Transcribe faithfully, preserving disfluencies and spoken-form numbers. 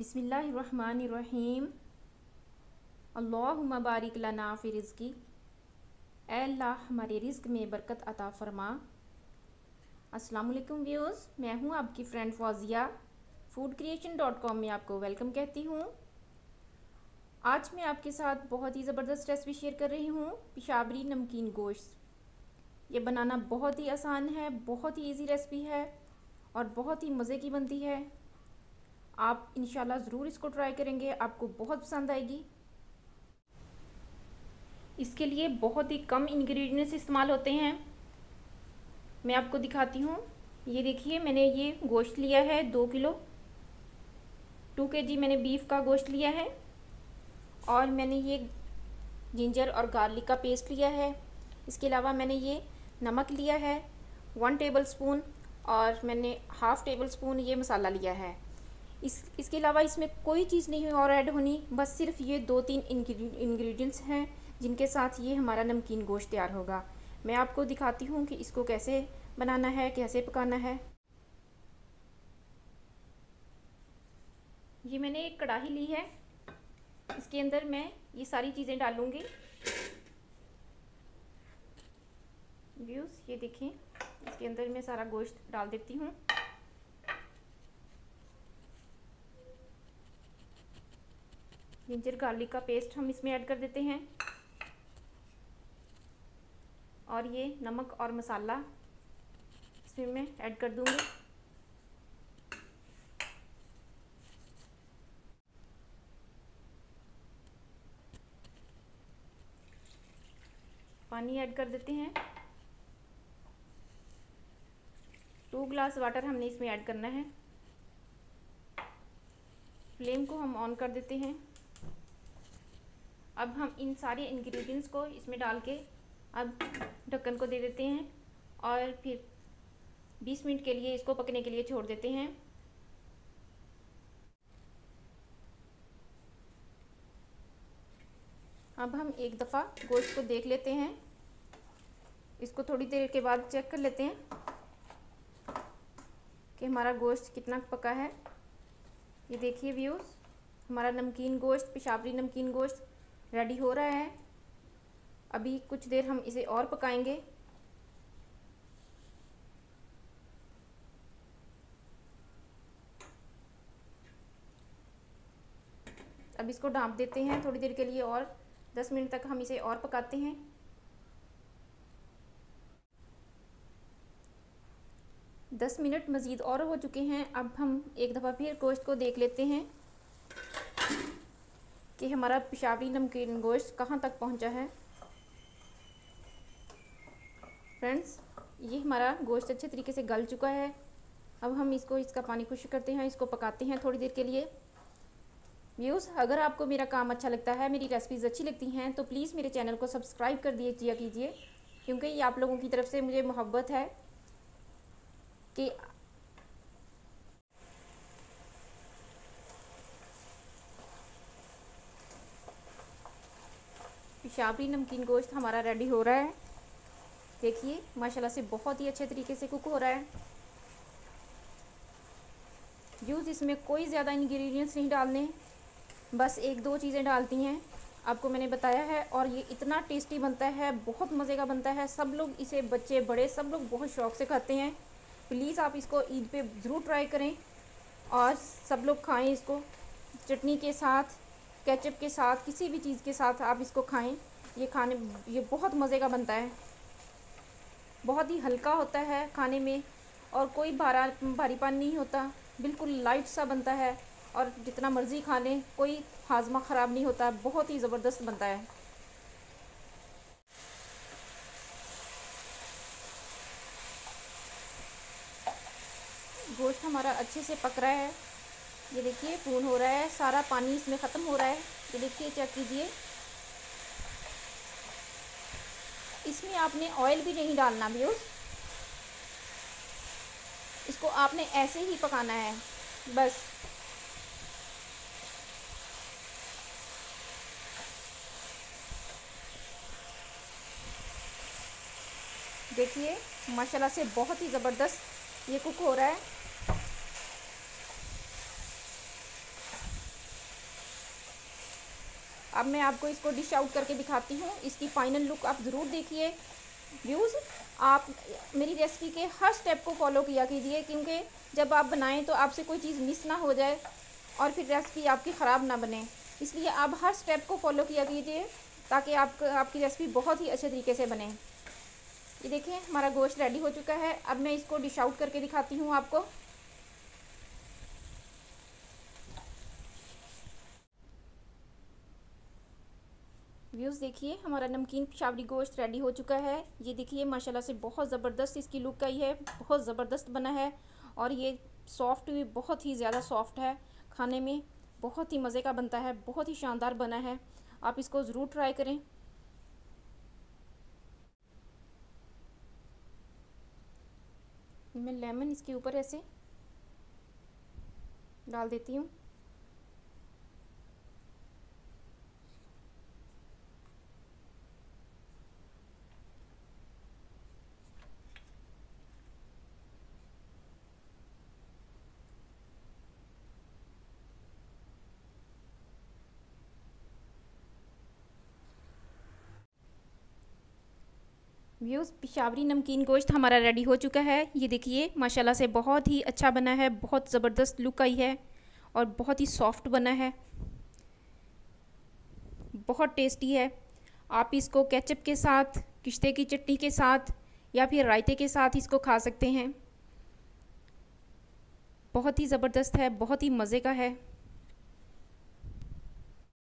बिस्मिल्लाहिर्रहमानिर्रहीम। अल्लाहुम्मा बारिक लना फी रिज़्की। ऐ अल्लाह हमारे रिज़्क में बरकत अता फ़रमा। अस्सलामुअलैकुम व्यूअर्स, मैं हूँ आपकी friend Fazia. Food creation dot com में आपको वेलकम कहती हूँ। आज मैं आपके साथ बहुत ही ज़बरदस्त रेसिपी शेयर कर रही हूँ, पेशावरी नमकीन गोश्त। ये बनाना बहुत ही आसान है, बहुत ही ईजी रेसिपी है और बहुत ही मज़े की बनती है। आप इंशाल्लाह ज़रूर इसको ट्राई करेंगे, आपको बहुत पसंद आएगी। इसके लिए बहुत ही कम इंग्रेडिएंट्स इस्तेमाल होते हैं। मैं आपको दिखाती हूँ। ये देखिए, मैंने ये गोश्त लिया है दो किलो, टू के जी मैंने बीफ का गोश्त लिया है। और मैंने ये जिंजर और गार्लिक का पेस्ट लिया है। इसके अलावा मैंने ये नमक लिया है वन टेबल स्पून, और मैंने हाफ़ टेबल स्पून ये मसाला लिया है। इस इसके अलावा इसमें कोई चीज़ नहीं और ऐड होनी, बस सिर्फ ये दो तीन इंग्रेडिएंट्स हैं जिनके साथ ये हमारा नमकीन गोश्त तैयार होगा। मैं आपको दिखाती हूँ कि इसको कैसे बनाना है, कैसे पकाना है। ये मैंने एक कढ़ाही ली है, इसके अंदर मैं ये सारी चीज़ें डालूँगी। व्यूज़ ये देखें, इसके अंदर मैं सारा गोश्त डाल देती हूँ। जिंजर गार्लिक का पेस्ट हम इसमें ऐड कर देते हैं, और ये नमक और मसाला इसमें मैं ऐड कर दूँगी। पानी ऐड कर देते हैं। टू ग्लास वाटर हमने इसमें ऐड करना है। फ्लेम को हम ऑन कर देते हैं। अब हम इन सारे इंग्रेडिएंट्स को इसमें डाल के अब ढक्कन को दे देते हैं और फिर बीस मिनट के लिए इसको पकने के लिए छोड़ देते हैं। अब हम एक दफ़ा गोश्त को देख लेते हैं, इसको थोड़ी देर के बाद चेक कर लेते हैं कि हमारा गोश्त कितना पका है। ये देखिए व्यूज़, हमारा नमकीन गोश्त, पेशावरी नमकीन गोश्त रेडी हो रहा है। अभी कुछ देर हम इसे और पकाएंगे। अब इसको ढाँप देते हैं थोड़ी देर के लिए, और दस मिनट तक हम इसे और पकाते हैं। दस मिनट मज़ीद और हो चुके हैं। अब हम एक दफ़ा फिर गोश्त को देख लेते हैं कि हमारा पेशावरी नमकीन गोश्त कहाँ तक पहुँचा है। फ्रेंड्स, ये हमारा गोश्त अच्छे तरीके से गल चुका है। अब हम इसको, इसका पानी खुश्क करते हैं, इसको पकाते हैं थोड़ी देर के लिए। व्यूज़, अगर आपको मेरा काम अच्छा लगता है, मेरी रेसिपीज़ अच्छी लगती हैं, तो प्लीज़ मेरे चैनल को सब्सक्राइब कर दिए किया कीजिए, क्योंकि ये आप लोगों की तरफ से मुझे मोहब्बत है कि पेशावरी नमकीन गोश्त हमारा रेडी हो रहा है। देखिए माशाल्लाह से बहुत ही अच्छे तरीके से कुक हो रहा है। व्यूज़, इसमें कोई ज़्यादा इंग्रेडिएंट्स नहीं डालने, बस एक दो चीज़ें डालती हैं, आपको मैंने बताया है। और ये इतना टेस्टी बनता है, बहुत मज़े का बनता है। सब लोग इसे, बच्चे बड़े सब लोग बहुत शौक़ से खाते हैं। प्लीज़ आप इसको ईद पे ज़रूर ट्राई करें और सब लोग खाएँ इसको। चटनी के साथ, केचप के साथ, किसी भी चीज़ के साथ आप इसको खाएँ। ये खाने ये बहुत मज़े का बनता है, बहुत ही हल्का होता है खाने में, और कोई भारा भारीपन नहीं होता, बिल्कुल लाइट सा बनता है। और जितना मर्ज़ी खा लें, कोई हाजमा ख़राब नहीं होता, बहुत ही ज़बरदस्त बनता है। गोश्त हमारा अच्छे से पक रहा है। ये देखिए भून हो रहा है, सारा पानी इसमें ख़त्म हो रहा है। ये देखिए, चेक कीजिए। इसमें आपने ऑयल भी नहीं डालना व्यूज़, इसको आपने ऐसे ही पकाना है बस। देखिए माशाल्लाह से बहुत ही ज़बरदस्त ये कुक हो रहा है। अब मैं आपको इसको डिश आउट करके दिखाती हूँ। इसकी फाइनल लुक आप ज़रूर देखिए। व्यूज़, आप मेरी रेसिपी के हर स्टेप को फॉलो किया कीजिए, क्योंकि जब आप बनाएं तो आपसे कोई चीज़ मिस ना हो जाए और फिर रेसिपी आपकी ख़राब ना बने। इसलिए आप हर स्टेप को फॉलो किया कीजिए ताकि आप, आपकी रेसिपी बहुत ही अच्छे तरीके से बने। ये देखिए हमारा गोश्त रेडी हो चुका है। अब मैं इसको डिश आउट करके दिखाती हूँ आपको। व्यूज़, देखिए हमारा नमकीन पेशावरी गोश्त रेडी हो चुका है। ये देखिए माशाल्लाह से बहुत ज़बरदस्त इसकी लुक आई है, बहुत ज़बरदस्त बना है और ये सॉफ्ट भी बहुत ही ज़्यादा सॉफ्ट है, खाने में बहुत ही मज़े का बनता है, बहुत ही शानदार बना है। आप इसको ज़रूर ट्राई करें। मैं लेमन इसके ऊपर ऐसे डाल देती हूँ। व्यूज़, पेशावरी नमकीन गोश्त हमारा रेडी हो चुका है। ये देखिए माशाल्लाह से बहुत ही अच्छा बना है, बहुत ज़बरदस्त लुक आई है और बहुत ही सॉफ्ट बना है, बहुत टेस्टी है। आप इसको केचप के साथ, किश्ते की चटनी के साथ या फिर रायते के साथ इसको खा सकते हैं। बहुत ही ज़बरदस्त है, बहुत ही मज़े का है।